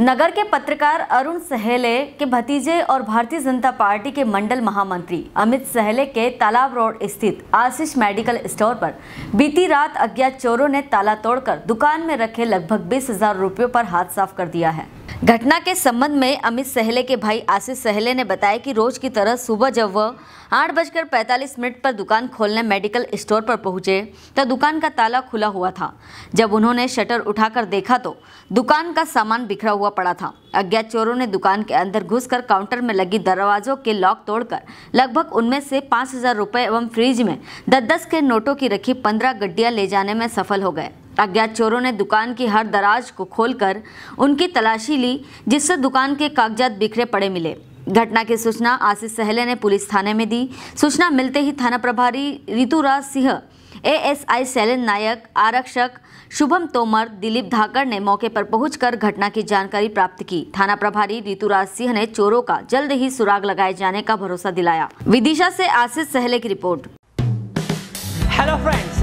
नगर के पत्रकार अरुण सहेले के भतीजे और भारतीय जनता पार्टी के मंडल महामंत्री अमित सहेले के तालाब रोड स्थित आशीष मेडिकल स्टोर पर बीती रात अज्ञात चोरों ने ताला तोड़कर दुकान में रखे लगभग 20,000 रुपयों पर हाथ साफ कर दिया है। घटना के संबंध में अमित सहेले के भाई आशीष सहेले ने बताया कि रोज की तरह सुबह जब वह 8:45 पर दुकान खोलने मेडिकल स्टोर पर पहुंचे तो दुकान का ताला खुला हुआ था। जब उन्होंने शटर उठाकर देखा तो दुकान का सामान बिखरा हुआ पड़ा था। अज्ञात चोरों ने दुकान के अंदर घुसकर काउंटर में लगी दरवाजों के लॉक तोड़कर लगभग उनमें से 5,000 रुपये एवं फ्रिज में 10-10 के नोटों की रखी 15 गड्डियां ले जाने में सफल हो गए। अज्ञात चोरों ने दुकान की हर दराज को खोलकर उनकी तलाशी ली, जिससे दुकान के कागजात बिखरे पड़े मिले। घटना की सूचना आशीष सहेले ने पुलिस थाने में दी। सूचना मिलते ही थाना प्रभारी ऋतुराज सिंह, एएसआई सैलेन नायक, आरक्षक शुभम तोमर, दिलीप धाकर ने मौके पर पहुंचकर घटना की जानकारी प्राप्त की। थाना प्रभारी ऋतुराज सिंह ने चोरों का जल्द ही सुराग लगाए जाने का भरोसा दिलाया। विदिशा से आशीष सहेले की रिपोर्ट। Hello friends,